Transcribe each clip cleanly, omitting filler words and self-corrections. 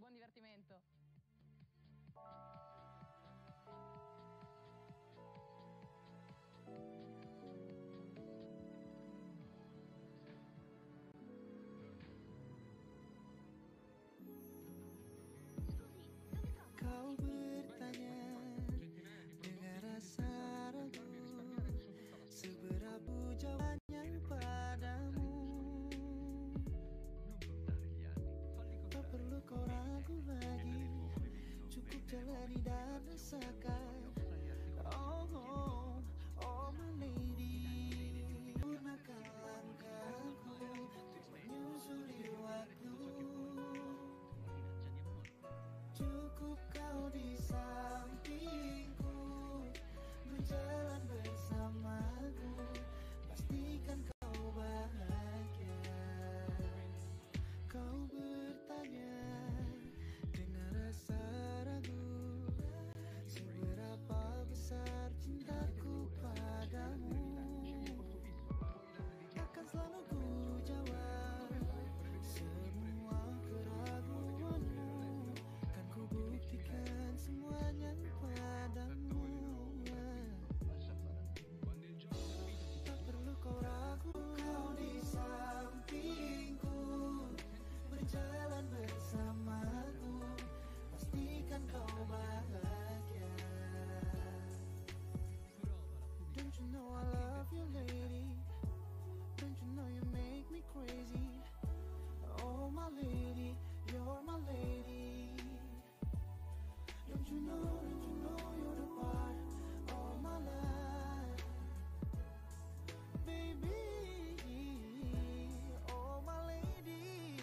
buon divertimento. Kau bertanya dengan rasa ragu, seberapa jawabannya padamu. Tak perlu kau ragu lagi, cukup jalani dan rasakan. Oh, oh, oh my lady, gunakan langkahku untuk menyusuri waktu. Di sampingku, berjalan bersamaku, pastikan kau bahagia. Kau bertanya dengan rasa ragu, seberapa besar cintaku padamu. Akan selalu ku jawab semua keraguanmu, kan ku buktikan semuanya padamu. Tak perlu kau ragu, kau di sampingku, berjalan bersamaku, pastikan kau bahagia. Don't you know I love you, lady? Don't you know you make me crazy? Oh my lady, you're my lady. Don't you know you're the part of my life, baby, oh my lady.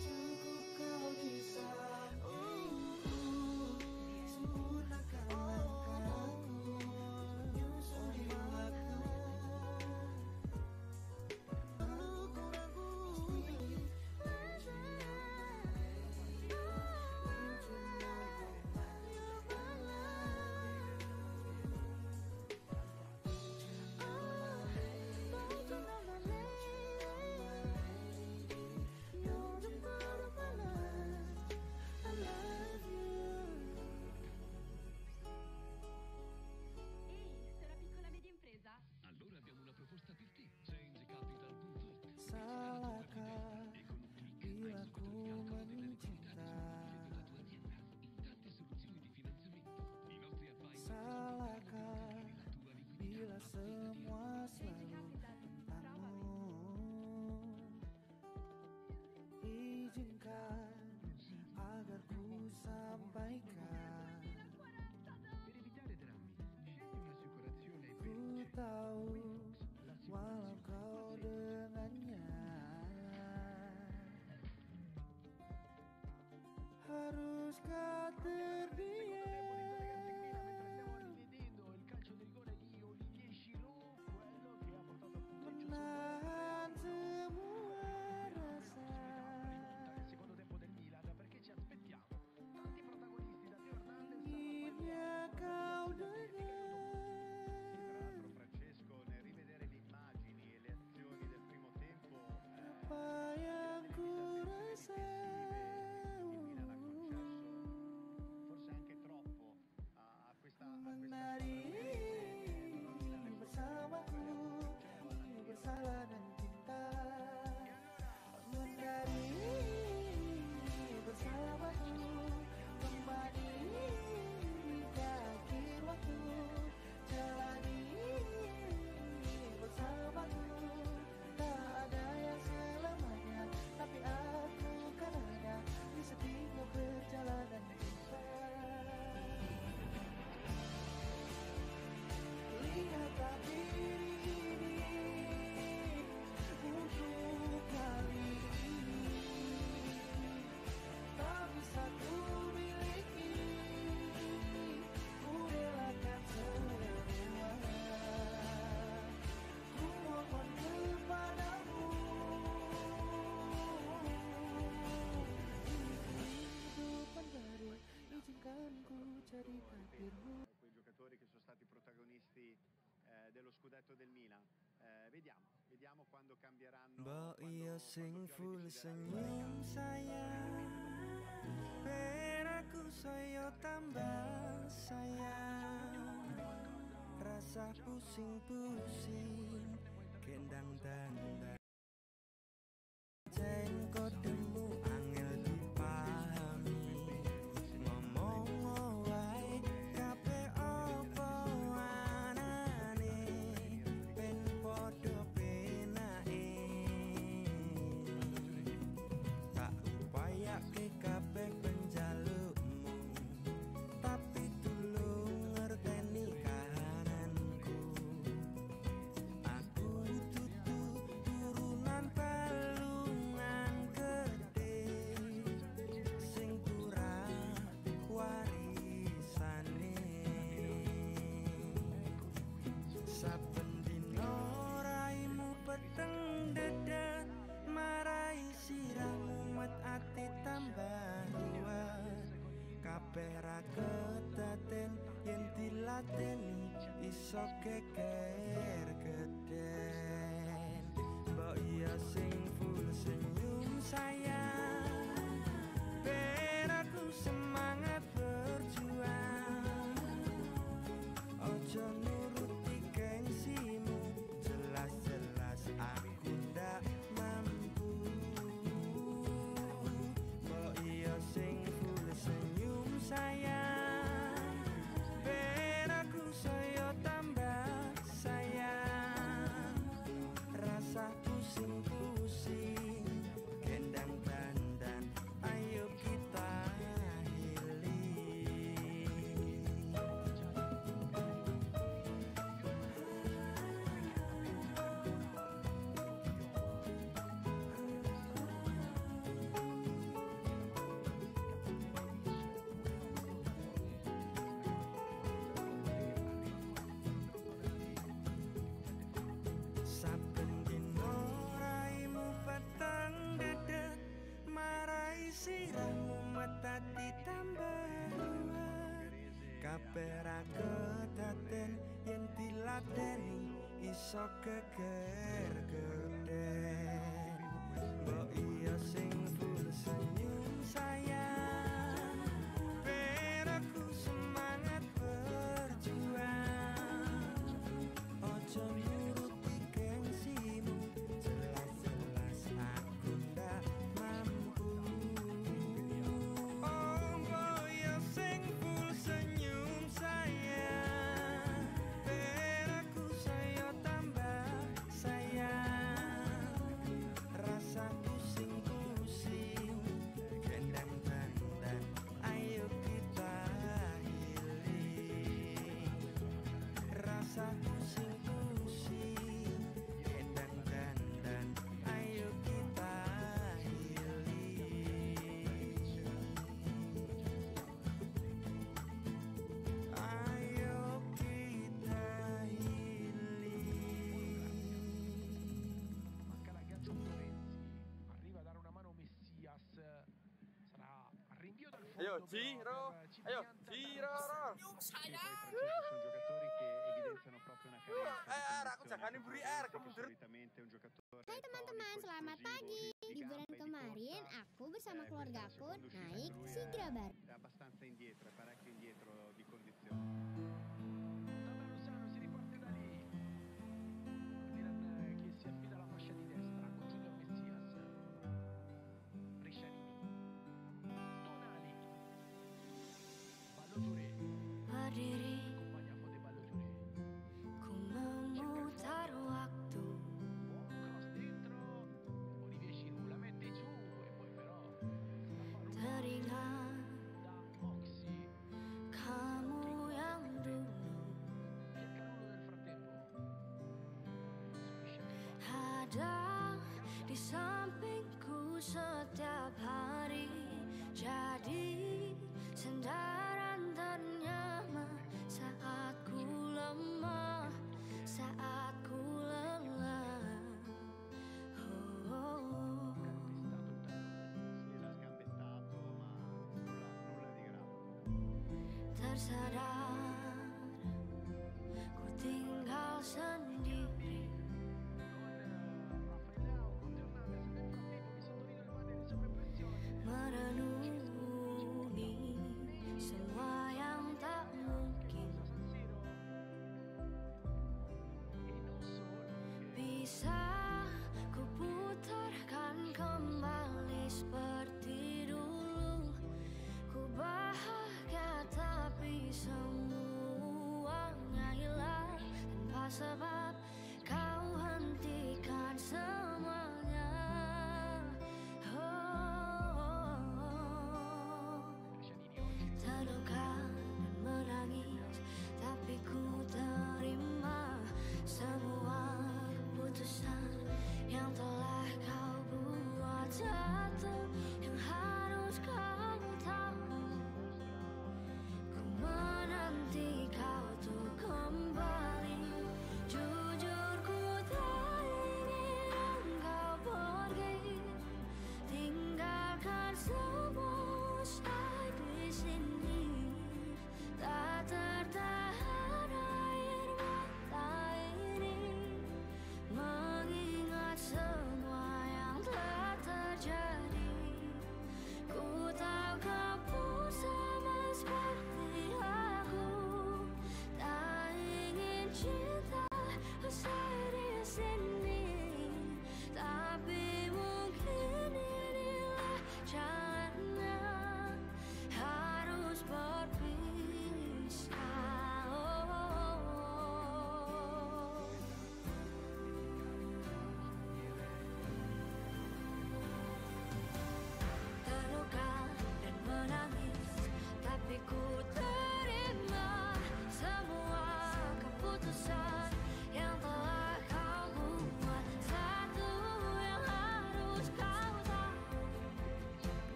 Cukup kau di sampingku, sempurnakan langkahku, menyusuri waktu. Perlu kau ragu, allora abbiamo una proposta per te. Change Capital. Salahkah bila ku mencinta? Salahkah bila semua selalu tentangmu? Izinkan agar ku sampaikan. Ku tahu walau kau dengannya haruskah terdiam, menahan semua rasa. Akhirnya kau dengar. Apa yang ku rasa, menari bersamaku, bersalah dan cinta. Menari bersamaku, kembali ke akhir waktu. Jalani bersamaku, tak ada yang salah. Tapi aku karena di setiap perjalanan kita. Lihatlah diri ini untuk kali ini, tak bisa ku miliki, ku relakan semua. Ku mohon kepadamu, quei giocatori che sono stati protagonisti dello scudetto del Milan. Vediamo. But ia sing full senyum sayang, per aku saya tambah sayang. Rasa pusing-pusing kendang tanda kodemu angel dipahami. Ngomong wae kabeh apa anane, ben podo penake. Tak upayake kabeh penjalukmu, tapi tulung ngerteni kahananku. Aku dudu turunan peteng dada marai siramu met ati tambah ruwet. Kabeh ra ketaten yen dilateni iso keker geden. Mbok iya sing full senyum sayang, ben aku semangat berjuang. Ojo nuruti gengsimu, jelas-jelas aku ndak mampu. Mbok iya sing full senyum sayang, ben aku saya tambah sayang. Rasa pusing-pusing kendang bandan, ayo kita tadi tambah ruwet. Kabeh ra ketaten yen dilateni iso keker geden. Mbok iya sing full senyum sayang, ben aku semangat berjuang. Ojo nuruti gengsimu, jelas-jelas aku ndak mampu. Ayo giro, ayo giro. Senyum sayang. Sono giocatori che evidenziano proprio una caratteristica. Hai teman-teman, selamat pagi. Liburan kemarin aku bersama keluargaku naik si Grabbar. Abbastanza indietro, parecchio indietro di condizioni. Diri, ku memutar waktu. Teringat kamu yang dulu, ada di sampingku setiap hari, jadi sandaran ternyaman saat ku lemah, saat ku lelah. Oh, oh, oh. Tersadar ku tinggal sendiri. Occhio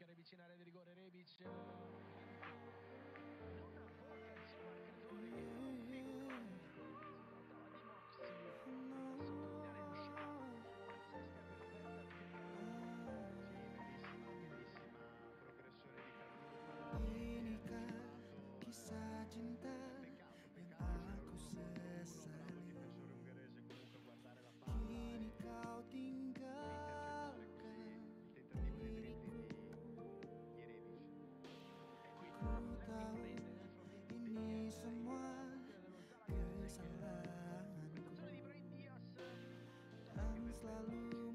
a Rebic in area di rigore, Rebic. Una forza il suo marcatore che non figura di Moxie. Sottolineare il scelto. Pazzesca bellissima progressione di Calulu. Inikah kisah cinta yang aku sesali. Kini kau tinggal. Ini semua kesalahanku, dan selalu